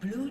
Blue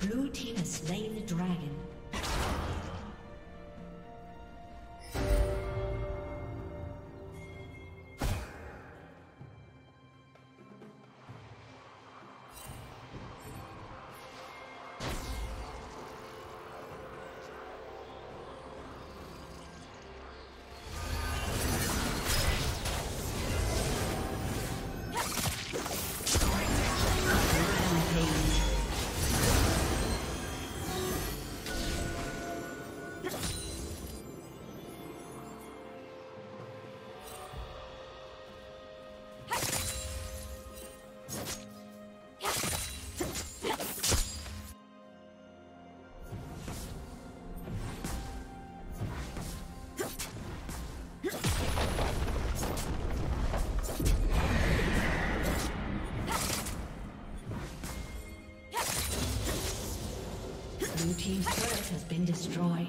Blue team has slain the dragon. Blue team's turret has been destroyed.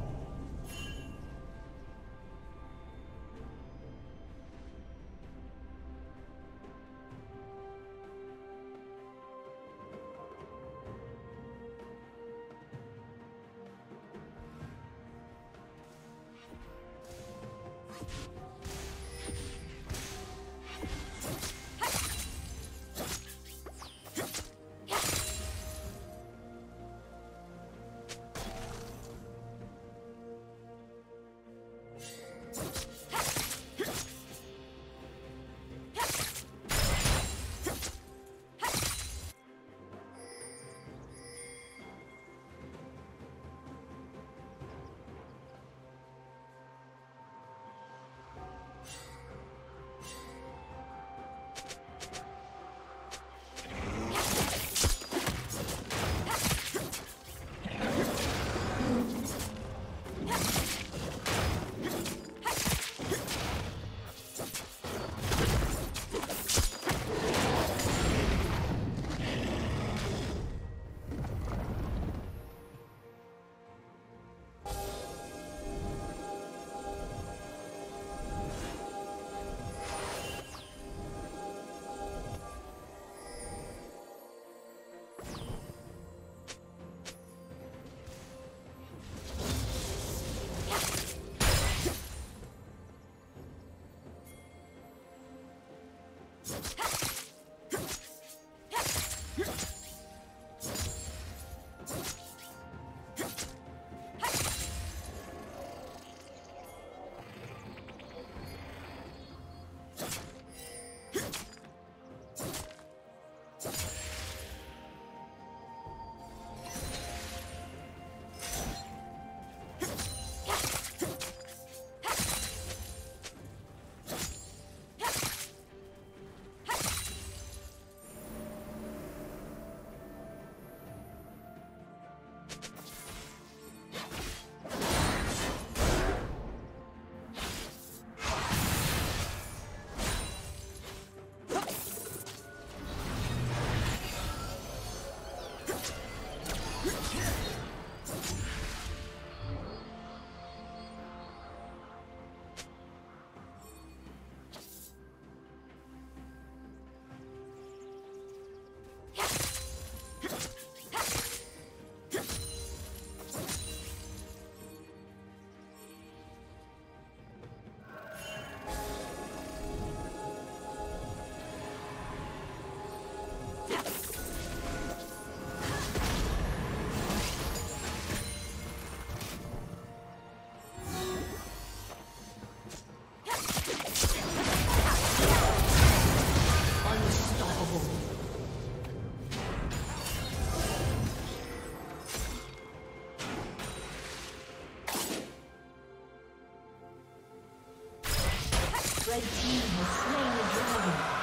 Red team has slain the dragon.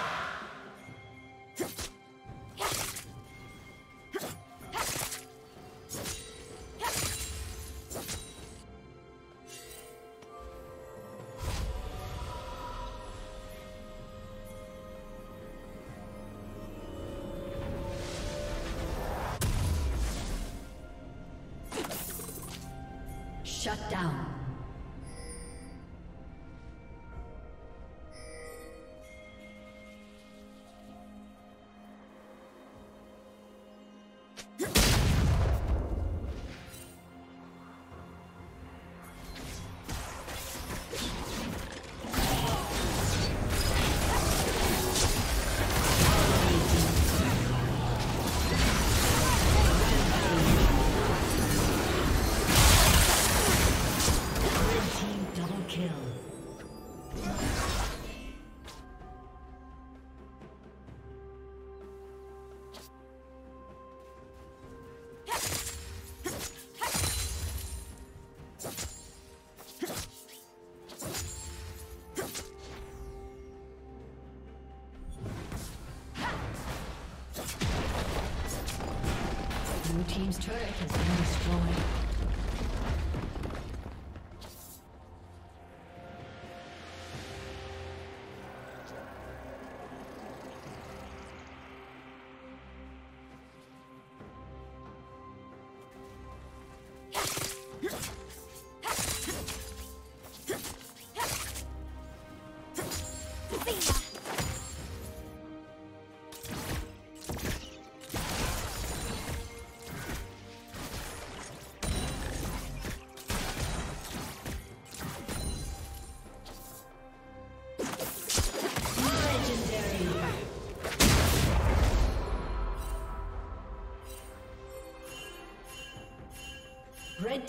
Shut down. Blue team's turret has been destroyed. Red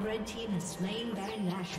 Red team has slain Baron Nashor.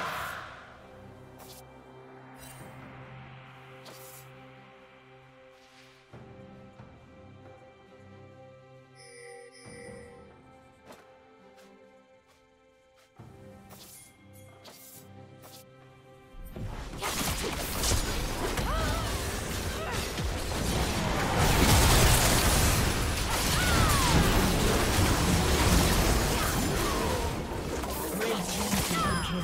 Red team double kill.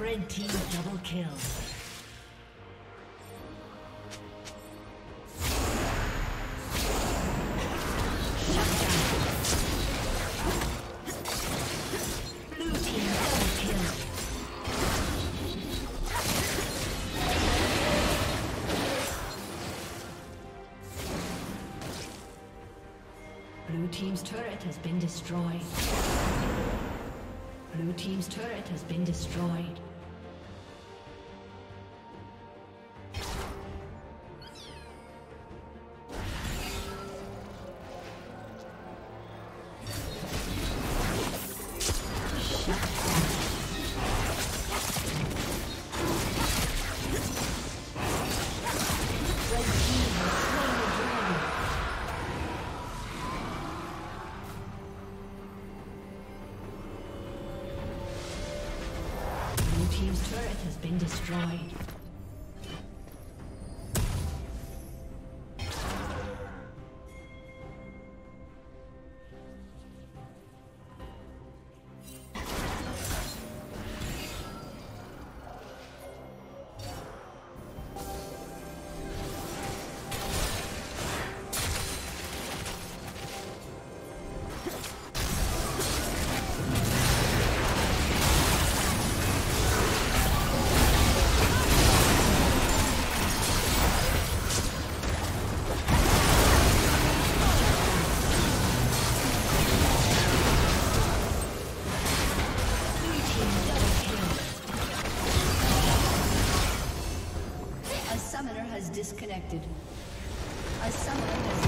Red team double kill. Blue team's turret has been destroyed. Blue team's turret has been destroyed. Team's turret has been destroyed. Disconnected. A summoner has